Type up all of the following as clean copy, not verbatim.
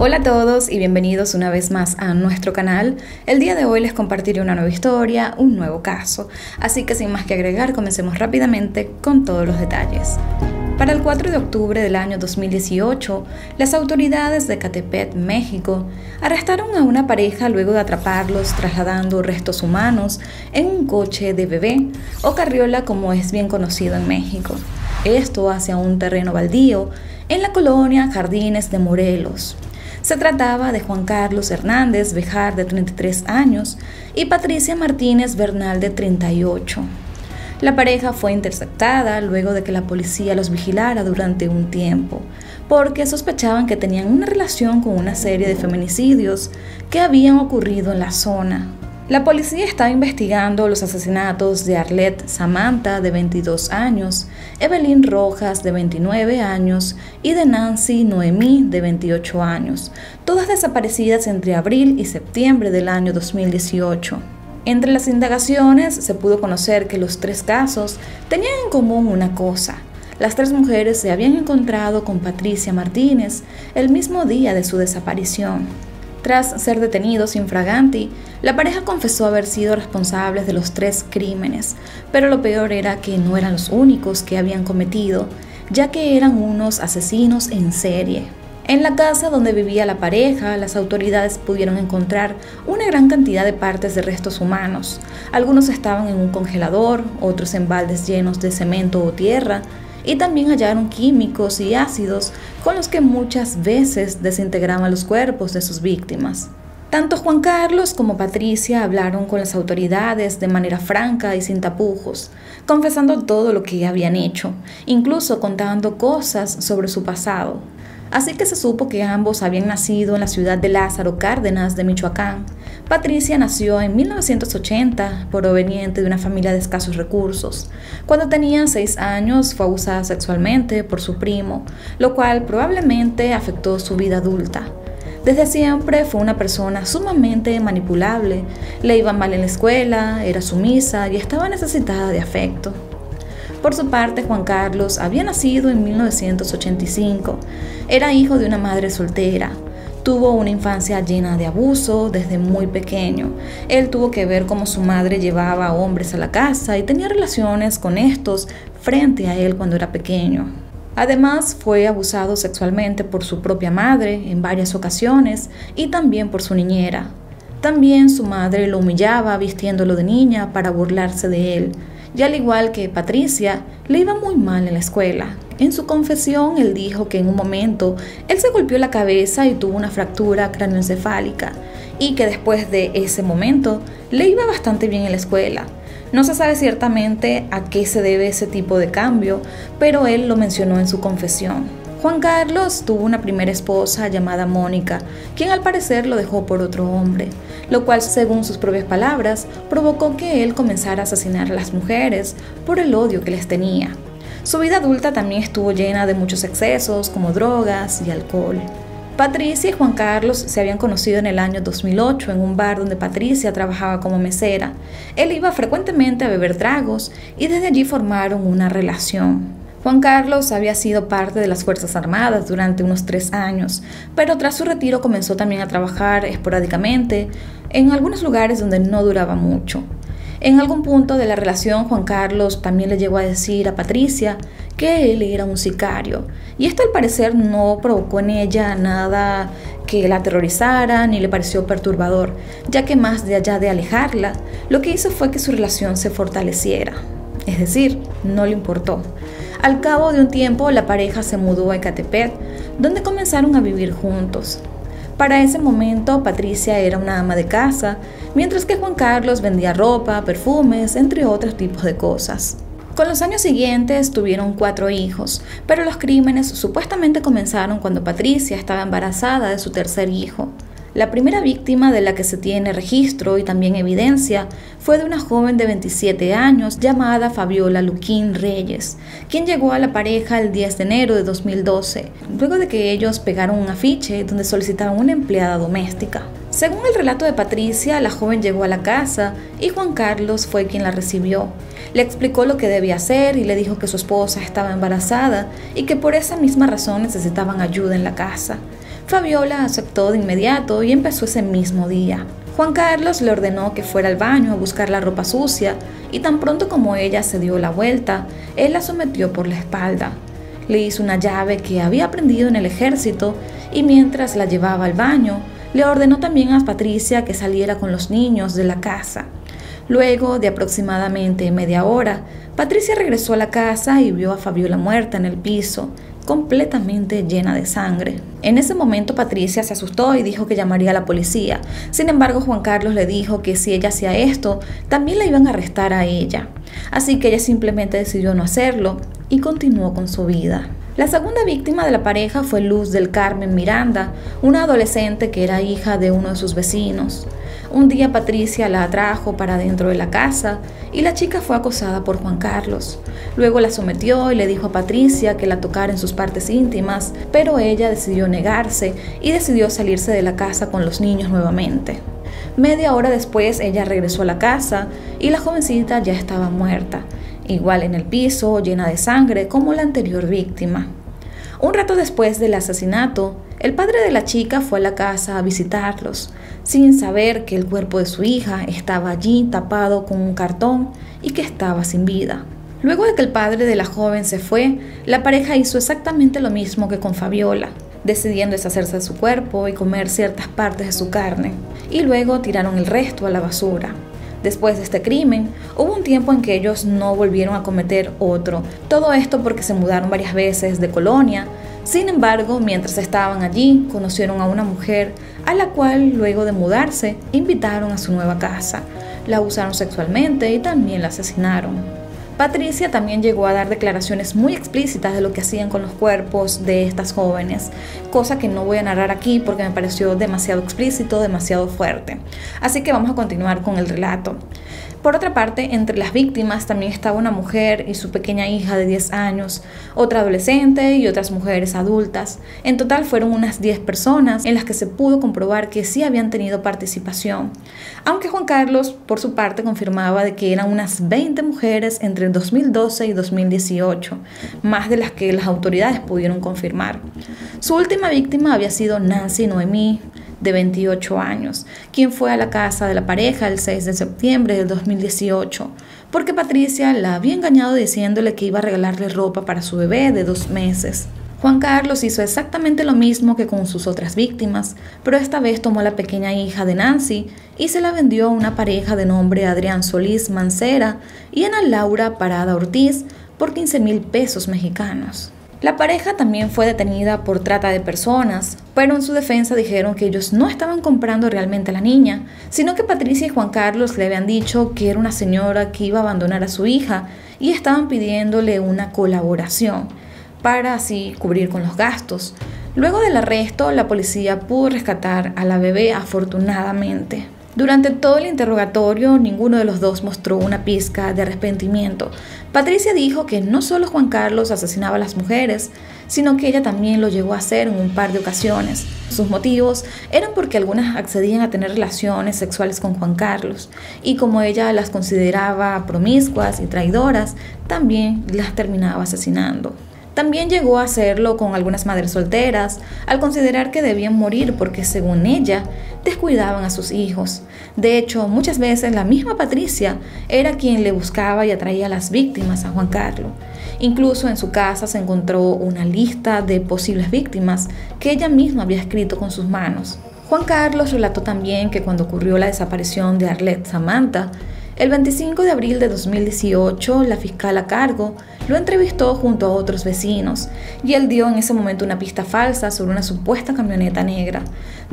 Hola a todos y bienvenidos una vez más a nuestro canal. El día de hoy les compartiré una nueva historia, un nuevo caso, así que sin más que agregar comencemos rápidamente con todos los detalles. Para el 4 de octubre del año 2018, las autoridades de Ecatepec, México, arrestaron a una pareja luego de atraparlos trasladando restos humanos en un coche de bebé o carriola, como es bien conocido en México. Esto hacia un terreno baldío en la colonia Jardines de Morelos. Se trataba de Juan Carlos Hernández Bejar, de 33 años, y Patricia Martínez Bernal, de 38. La pareja fue interceptada luego de que la policía los vigilara durante un tiempo, porque sospechaban que tenían una relación con una serie de feminicidios que habían ocurrido en la zona. La policía estaba investigando los asesinatos de Arlette Samantha, de 22 años, Evelyn Rojas, de 29 años, y de Nancy Noemí, de 28 años, todas desaparecidas entre abril y septiembre del año 2018. Entre las indagaciones se pudo conocer que los tres casos tenían en común una cosa. Las tres mujeres se habían encontrado con Patricia Martínez el mismo día de su desaparición. Tras ser detenidos in flagranti, la pareja confesó haber sido responsables de los tres crímenes, pero lo peor era que no eran los únicos que habían cometido, ya que eran unos asesinos en serie. En la casa donde vivía la pareja, las autoridades pudieron encontrar una gran cantidad de partes de restos humanos. Algunos estaban en un congelador, otros en baldes llenos de cemento o tierra, y también hallaron químicos y ácidos con los que muchas veces desintegraban los cuerpos de sus víctimas. Tanto Juan Carlos como Patricia hablaron con las autoridades de manera franca y sin tapujos, confesando todo lo que habían hecho, incluso contando cosas sobre su pasado. Así que se supo que ambos habían nacido en la ciudad de Lázaro Cárdenas, de Michoacán. Patricia nació en 1980, proveniente de una familia de escasos recursos. Cuando tenía 6 años fue abusada sexualmente por su primo, lo cual probablemente afectó su vida adulta. Desde siempre fue una persona sumamente manipulable, le iba mal en la escuela, era sumisa y estaba necesitada de afecto. Por su parte, Juan Carlos había nacido en 1985, era hijo de una madre soltera, tuvo una infancia llena de abuso desde muy pequeño, él tuvo que ver cómo su madre llevaba a hombres a la casa y tenía relaciones con estos frente a él cuando era pequeño. Además, fue abusado sexualmente por su propia madre en varias ocasiones y también por su niñera. También su madre lo humillaba vistiéndolo de niña para burlarse de él. Y al igual que Patricia, le iba muy mal en la escuela. En su confesión, él dijo que en un momento él se golpeó la cabeza y tuvo una fractura cráneoencefálica, y que después de ese momento le iba bastante bien en la escuela. No se sabe ciertamente a qué se debe ese tipo de cambio, pero él lo mencionó en su confesión. Juan Carlos tuvo una primera esposa llamada Mónica, quien al parecer lo dejó por otro hombre, lo cual, según sus propias palabras, provocó que él comenzara a asesinar a las mujeres por el odio que les tenía. Su vida adulta también estuvo llena de muchos excesos, como drogas y alcohol. Patricia y Juan Carlos se habían conocido en el año 2008 en un bar donde Patricia trabajaba como mesera. Él iba frecuentemente a beber tragos y desde allí formaron una relación. Juan Carlos había sido parte de las Fuerzas Armadas durante unos 3 años, pero tras su retiro comenzó también a trabajar esporádicamente en algunos lugares donde no duraba mucho. En algún punto de la relación, Juan Carlos también le llegó a decir a Patricia que él era un sicario, y esto al parecer no provocó en ella nada que la aterrorizara ni le pareció perturbador, ya que más de allá de alejarla, lo que hizo fue que su relación se fortaleciera, es decir, no le importó. Al cabo de un tiempo, la pareja se mudó a Ecatepec, donde comenzaron a vivir juntos. Para ese momento, Patricia era una ama de casa, mientras que Juan Carlos vendía ropa, perfumes, entre otros tipos de cosas. Con los años siguientes tuvieron 4 hijos, pero los crímenes supuestamente comenzaron cuando Patricia estaba embarazada de su tercer hijo. La primera víctima de la que se tiene registro y también evidencia fue de una joven de 27 años llamada Fabiola Luquín Reyes, quien llegó a la pareja el 10 de enero de 2012, luego de que ellos pegaron un afiche donde solicitaban una empleada doméstica. Según el relato de Patricia, la joven llegó a la casa y Juan Carlos fue quien la recibió. Le explicó lo que debía hacer y le dijo que su esposa estaba embarazada y que por esa misma razón necesitaban ayuda en la casa. Fabiola aceptó de inmediato y empezó ese mismo día. Juan Carlos le ordenó que fuera al baño a buscar la ropa sucia y tan pronto como ella se dio la vuelta, él la sometió por la espalda. Le hizo una llave que había aprendido en el ejército y mientras la llevaba al baño, le ordenó también a Patricia que saliera con los niños de la casa. Luego de aproximadamente media hora, Patricia regresó a la casa y vio a Fabiola muerta en el piso, completamente llena de sangre. En ese momento Patricia se asustó y dijo que llamaría a la policía. Sin embargo, Juan Carlos le dijo que si ella hacía esto, también la iban a arrestar a ella. Así que ella simplemente decidió no hacerlo y continuó con su vida. La segunda víctima de la pareja fue Luz del Carmen Miranda, una adolescente que era hija de uno de sus vecinos. Un día Patricia la atrajo para dentro de la casa y la chica fue acosada por Juan Carlos. Luego la sometió y le dijo a Patricia que la tocara en sus partes íntimas, pero ella decidió negarse y decidió salirse de la casa con los niños nuevamente. Media hora después ella regresó a la casa y la jovencita ya estaba muerta, igual en el piso, llena de sangre como la anterior víctima. Un rato después del asesinato, el padre de la chica fue a la casa a visitarlos, sin saber que el cuerpo de su hija estaba allí tapado con un cartón y que estaba sin vida. Luego de que el padre de la joven se fue, la pareja hizo exactamente lo mismo que con Fabiola, decidiendo deshacerse de su cuerpo y comer ciertas partes de su carne, y luego tiraron el resto a la basura. Después de este crimen, hubo un tiempo en que ellos no volvieron a cometer otro, todo esto porque se mudaron varias veces de colonia. Sin embargo, mientras estaban allí, conocieron a una mujer a la cual, luego de mudarse, invitaron a su nueva casa, la abusaron sexualmente y también la asesinaron. Patricia también llegó a dar declaraciones muy explícitas de lo que hacían con los cuerpos de estas jóvenes, cosa que no voy a narrar aquí porque me pareció demasiado explícito, demasiado fuerte. Así que vamos a continuar con el relato. Por otra parte, entre las víctimas también estaba una mujer y su pequeña hija de 10 años, otra adolescente y otras mujeres adultas. En total fueron unas 10 personas en las que se pudo comprobar que sí habían tenido participación, aunque Juan Carlos, por su parte, confirmaba de que eran unas 20 mujeres entre 2012 y 2018, más de las que las autoridades pudieron confirmar. Su última víctima había sido Nancy Noemí, de 28 años, quien fue a la casa de la pareja el 6 de septiembre del 2018, porque Patricia la había engañado diciéndole que iba a regalarle ropa para su bebé de 2 meses. Juan Carlos hizo exactamente lo mismo que con sus otras víctimas, pero esta vez tomó a la pequeña hija de Nancy y se la vendió a una pareja de nombre Adrián Solís Mancera y Ana Laura Parada Ortiz por 15,000 pesos mexicanos. La pareja también fue detenida por trata de personas, pero en su defensa dijeron que ellos no estaban comprando realmente a la niña, sino que Patricia y Juan Carlos le habían dicho que era una señora que iba a abandonar a su hija y estaban pidiéndole una colaboración para así cubrir con los gastos. Luego del arresto, la policía pudo rescatar a la bebé afortunadamente. Durante todo el interrogatorio, ninguno de los dos mostró una pizca de arrepentimiento. Patricia dijo que no solo Juan Carlos asesinaba a las mujeres, sino que ella también lo llegó a hacer en un par de ocasiones. Sus motivos eran porque algunas accedían a tener relaciones sexuales con Juan Carlos, y como ella las consideraba promiscuas y traidoras, también las terminaba asesinando. También llegó a hacerlo con algunas madres solteras, al considerar que debían morir porque, según ella, descuidaban a sus hijos. De hecho, muchas veces la misma Patricia era quien le buscaba y atraía a las víctimas a Juan Carlos. Incluso en su casa se encontró una lista de posibles víctimas que ella misma había escrito con sus manos. Juan Carlos relató también que cuando ocurrió la desaparición de Arlette Samantha, el 25 de abril de 2018, la fiscal a cargo lo entrevistó junto a otros vecinos y él dio en ese momento una pista falsa sobre una supuesta camioneta negra.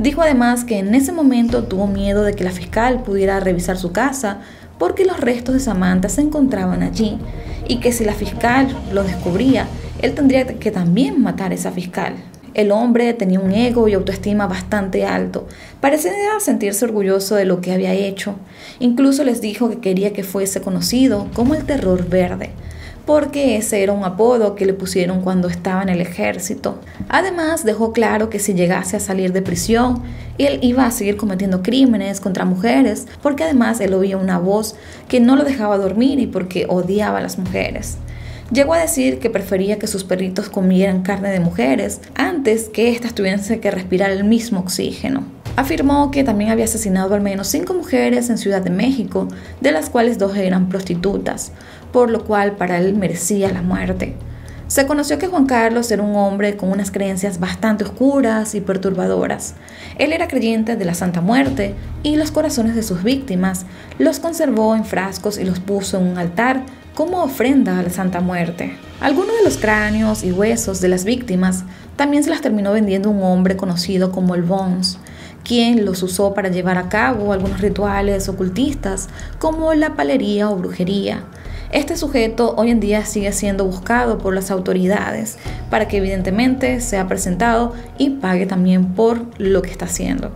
Dijo además que en ese momento tuvo miedo de que la fiscal pudiera revisar su casa porque los restos de Samantha se encontraban allí y que si la fiscal lo descubría, él tendría que también matar a esa fiscal. El hombre tenía un ego y autoestima bastante alto, parecía sentirse orgulloso de lo que había hecho. Incluso les dijo que quería que fuese conocido como el Terror Verde, porque ese era un apodo que le pusieron cuando estaba en el ejército. Además, dejó claro que si llegase a salir de prisión, él iba a seguir cometiendo crímenes contra mujeres, porque además él oía una voz que no lo dejaba dormir y porque odiaba a las mujeres. Llegó a decir que prefería que sus perritos comieran carne de mujeres antes que éstas tuviesen que respirar el mismo oxígeno. Afirmó que también había asesinado al menos 5 mujeres en Ciudad de México, de las cuales 2 eran prostitutas, por lo cual para él merecía la muerte. Se conoció que Juan Carlos era un hombre con unas creencias bastante oscuras y perturbadoras. Él era creyente de la Santa Muerte y los corazones de sus víctimas los conservó en frascos y los puso en un altar como ofrenda a la Santa Muerte. Algunos de los cráneos y huesos de las víctimas también se las terminó vendiendo un hombre conocido como el Bones, quien los usó para llevar a cabo algunos rituales ocultistas como la palería o brujería. Este sujeto hoy en día sigue siendo buscado por las autoridades para que evidentemente sea presentado y pague también por lo que está haciendo.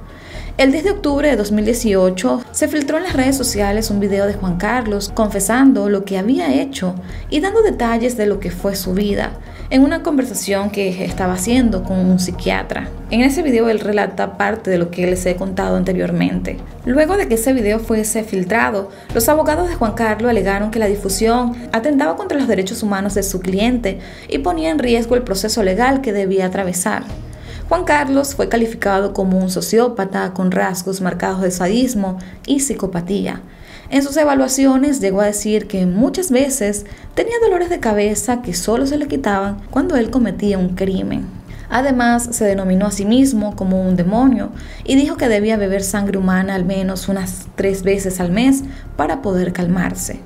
El 10 de octubre de 2018 se filtró en las redes sociales un video de Juan Carlos confesando lo que había hecho y dando detalles de lo que fue su vida en una conversación que estaba haciendo con un psiquiatra. En ese video él relata parte de lo que les he contado anteriormente. Luego de que ese video fuese filtrado, los abogados de Juan Carlos alegaron que la difusión atentaba contra los derechos humanos de su cliente y ponía en riesgo el proceso legal que debía atravesar. Juan Carlos fue calificado como un sociópata con rasgos marcados de sadismo y psicopatía. En sus evaluaciones llegó a decir que muchas veces tenía dolores de cabeza que solo se le quitaban cuando él cometía un crimen. Además, se denominó a sí mismo como un demonio y dijo que debía beber sangre humana al menos unas 3 veces al mes para poder calmarse.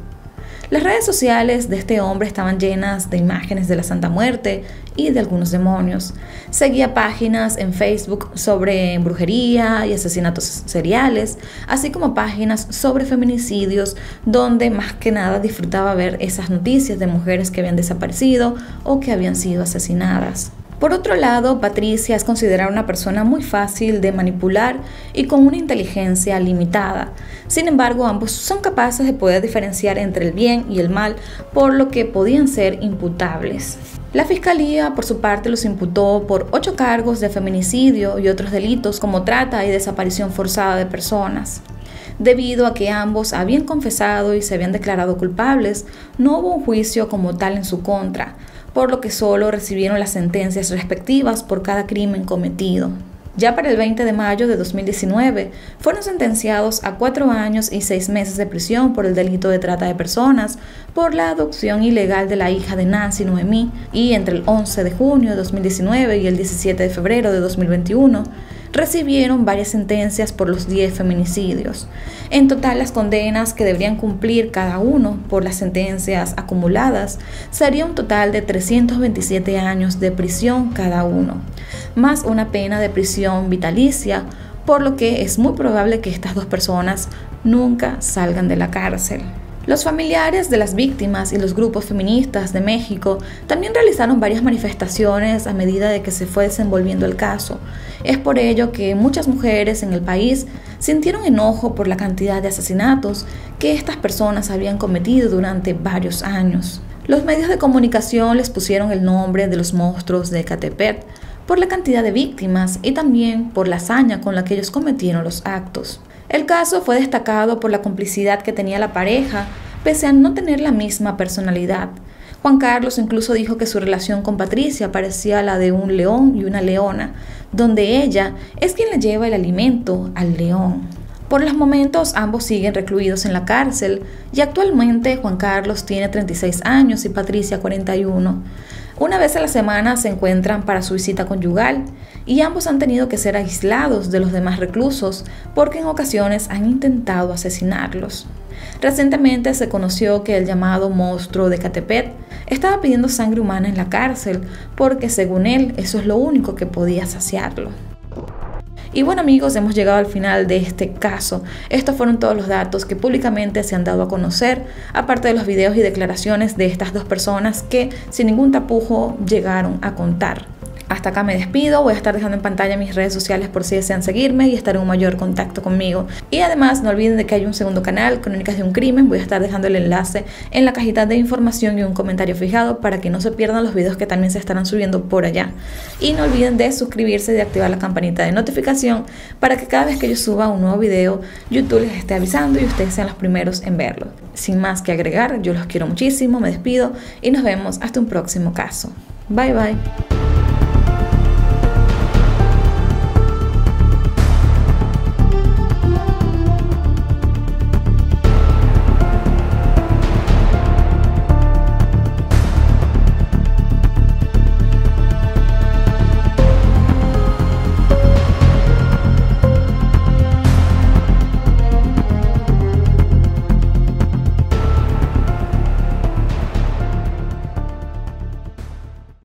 Las redes sociales de este hombre estaban llenas de imágenes de la Santa Muerte y de algunos demonios. Seguía páginas en Facebook sobre brujería y asesinatos seriales, así como páginas sobre feminicidios, donde más que nada disfrutaba ver esas noticias de mujeres que habían desaparecido o que habían sido asesinadas. Por otro lado, Patricia es considerada una persona muy fácil de manipular y con una inteligencia limitada. Sin embargo, ambos son capaces de poder diferenciar entre el bien y el mal, por lo que podían ser imputables. La fiscalía, por su parte, los imputó por 8 cargos de feminicidio y otros delitos como trata y desaparición forzada de personas. Debido a que ambos habían confesado y se habían declarado culpables, no hubo un juicio como tal en su contra, por lo que solo recibieron las sentencias respectivas por cada crimen cometido. Ya para el 20 de mayo de 2019, fueron sentenciados a 4 años y 6 meses de prisión por el delito de trata de personas, por la adopción ilegal de la hija de Nancy Noemí, y entre el 11 de junio de 2019 y el 17 de febrero de 2021, recibieron varias sentencias por los 10 feminicidios. En total, las condenas que deberían cumplir cada uno por las sentencias acumuladas sería un total de 327 años de prisión cada uno, más una pena de prisión vitalicia, por lo que es muy probable que estas 2 personas nunca salgan de la cárcel. Los familiares de las víctimas y los grupos feministas de México también realizaron varias manifestaciones a medida de que se fue desenvolviendo el caso. Es por ello que muchas mujeres en el país sintieron enojo por la cantidad de asesinatos que estas personas habían cometido durante varios años. Los medios de comunicación les pusieron el nombre de los monstruos de Ecatepec por la cantidad de víctimas y también por la hazaña con la que ellos cometieron los actos. El caso fue destacado por la complicidad que tenía la pareja, pese a no tener la misma personalidad. Juan Carlos incluso dijo que su relación con Patricia parecía la de un león y una leona, donde ella es quien le lleva el alimento al león. Por los momentos, ambos siguen recluidos en la cárcel y actualmente Juan Carlos tiene 36 años y Patricia 41. Una vez a la semana se encuentran para su visita conyugal y ambos han tenido que ser aislados de los demás reclusos porque en ocasiones han intentado asesinarlos. Recientemente se conoció que el llamado monstruo de Ecatepec estaba pidiendo sangre humana en la cárcel porque, según él, eso es lo único que podía saciarlo. Y bueno, amigos, hemos llegado al final de este caso. Estos fueron todos los datos que públicamente se han dado a conocer, aparte de los videos y declaraciones de estas 2 personas que sin ningún tapujo llegaron a contar. Hasta acá me despido, voy a estar dejando en pantalla mis redes sociales por si desean seguirme y estar en un mayor contacto conmigo. Y además no olviden de que hay un segundo canal, Crónicas de un Crimen, voy a estar dejando el enlace en la cajita de información y un comentario fijado para que no se pierdan los videos que también se estarán subiendo por allá. Y no olviden de suscribirse y de activar la campanita de notificación para que cada vez que yo suba un nuevo video, YouTube les esté avisando y ustedes sean los primeros en verlo. Sin más que agregar, yo los quiero muchísimo, me despido y nos vemos hasta un próximo caso. Bye bye.